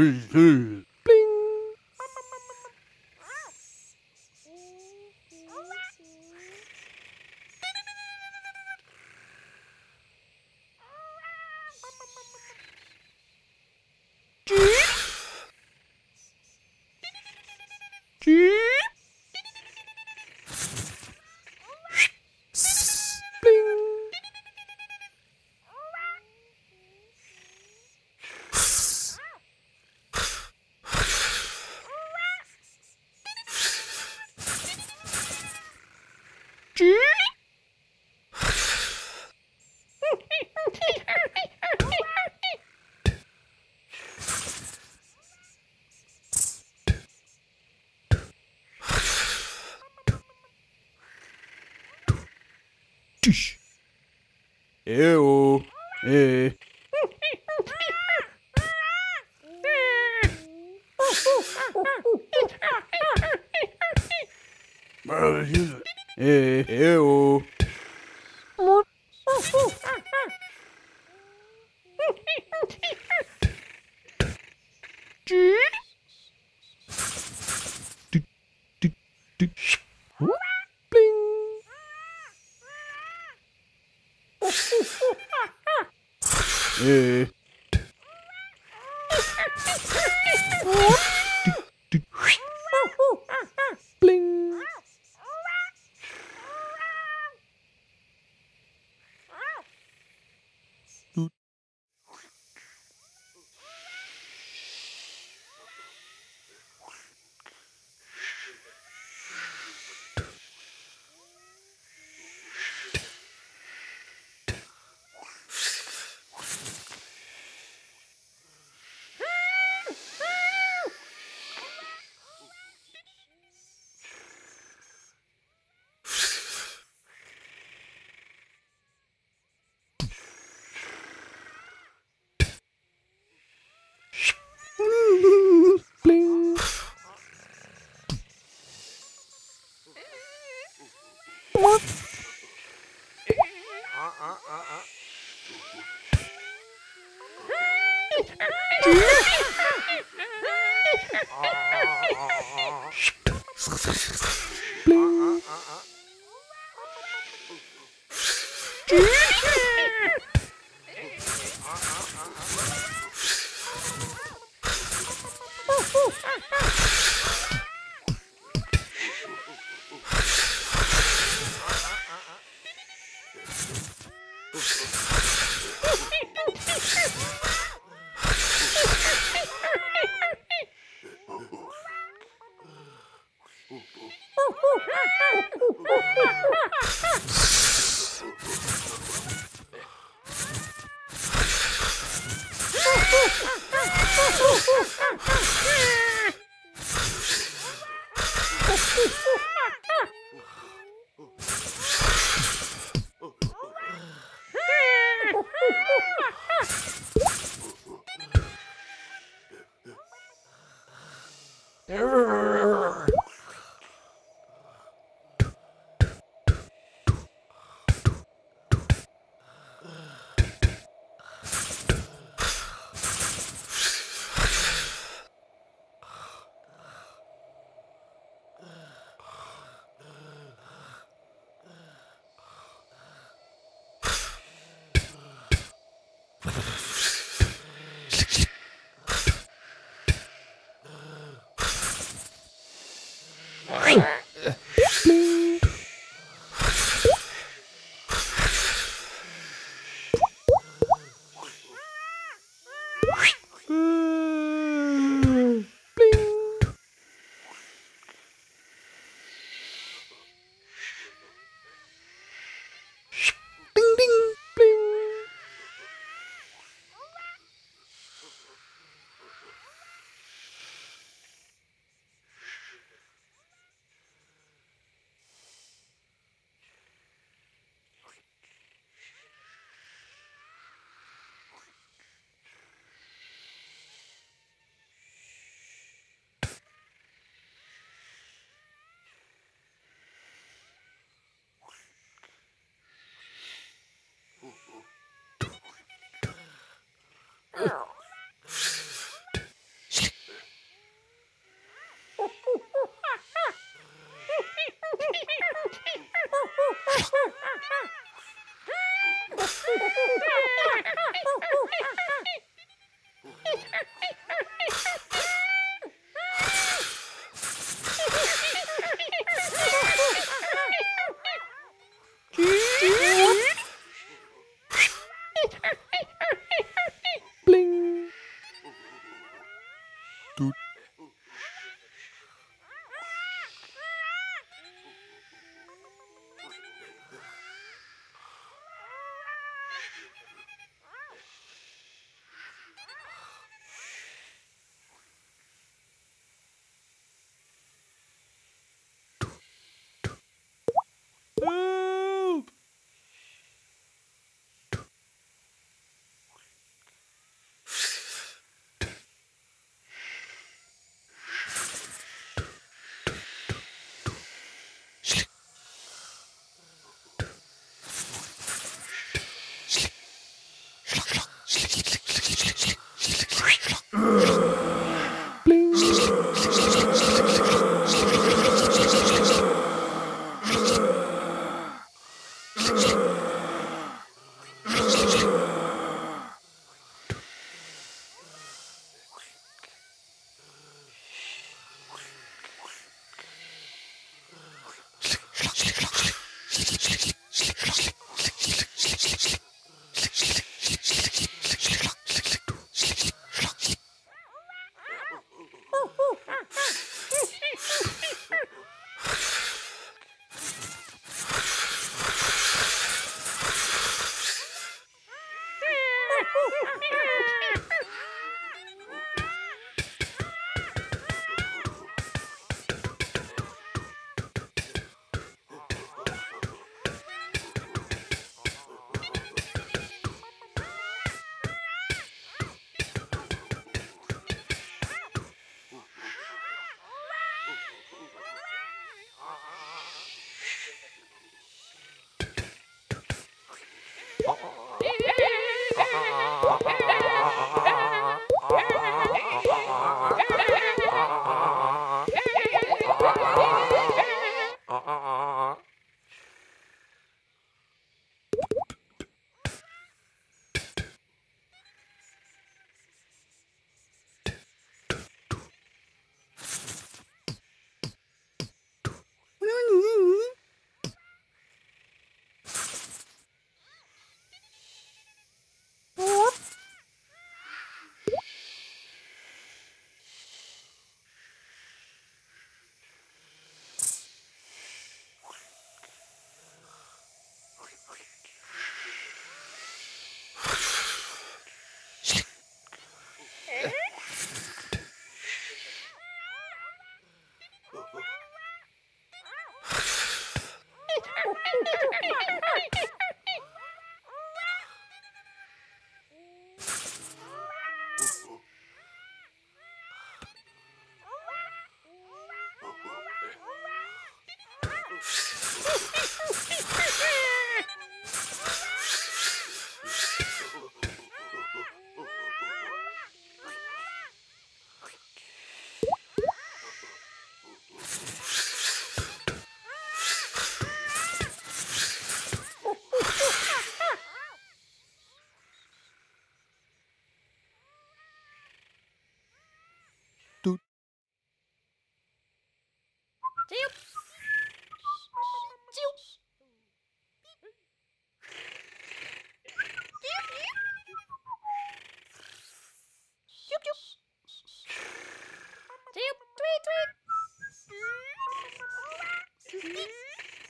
둘 빙. 에오 에 에오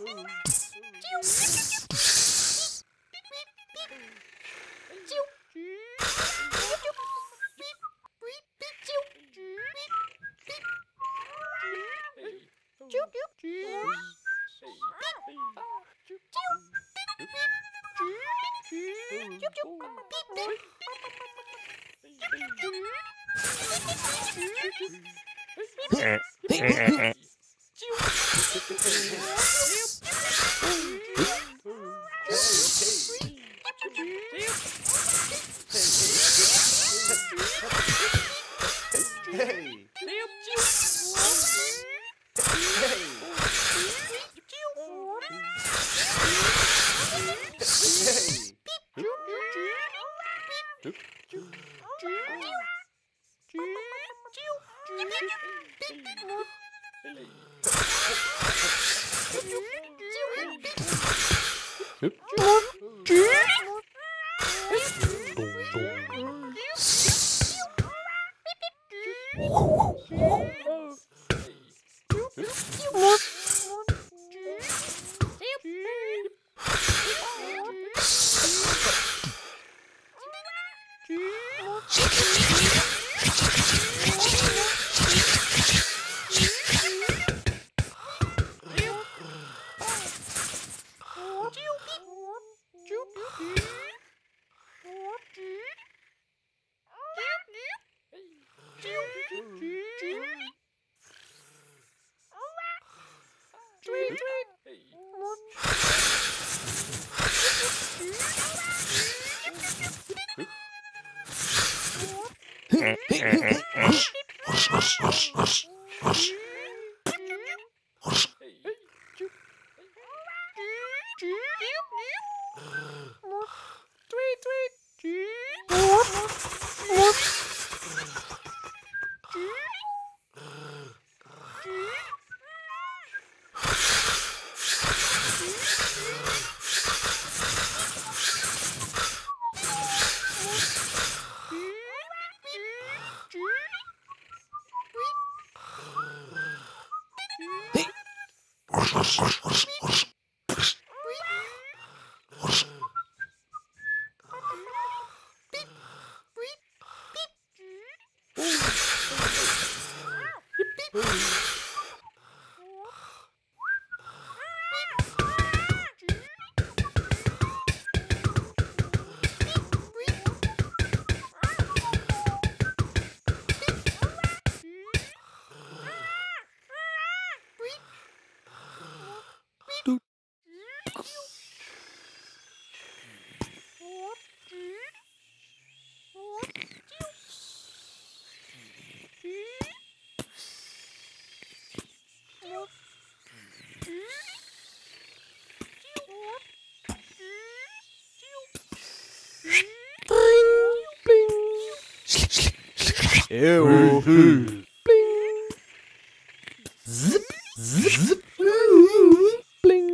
Ew. Bling. Zip. Zip. Bling.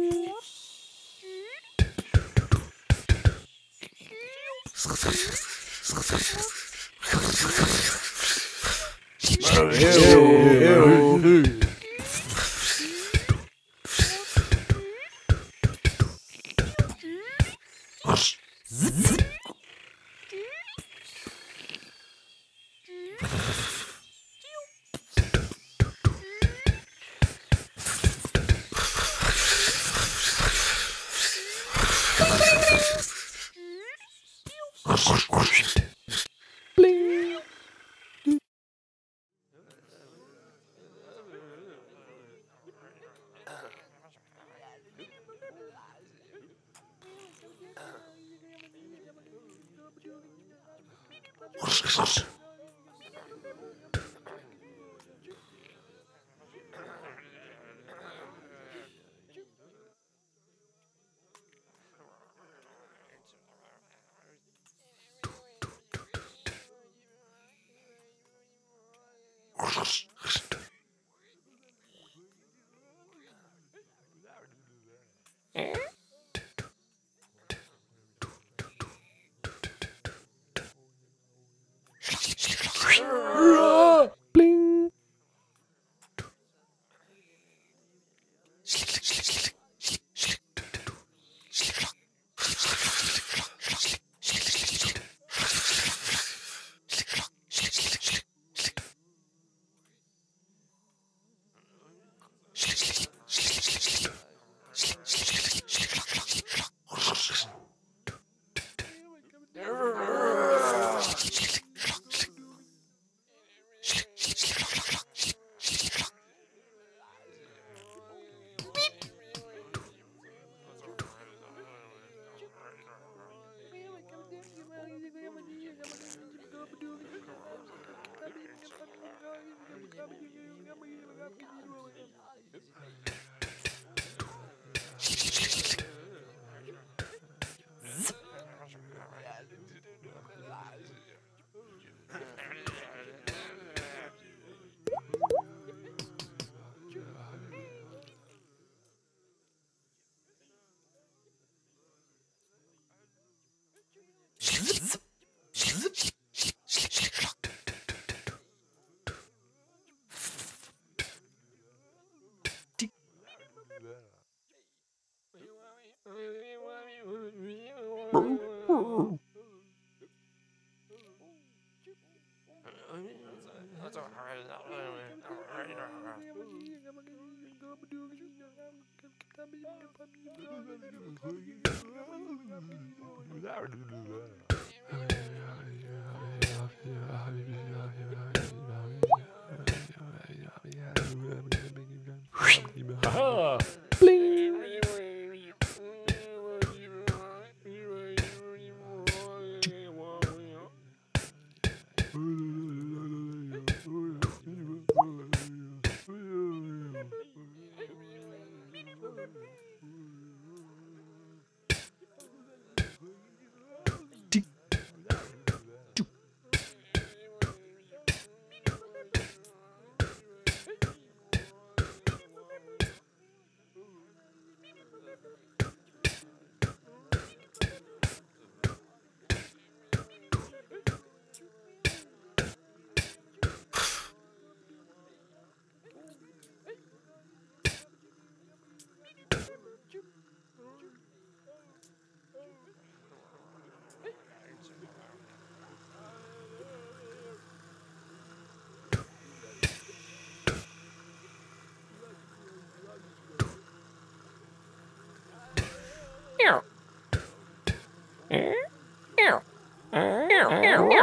Ew.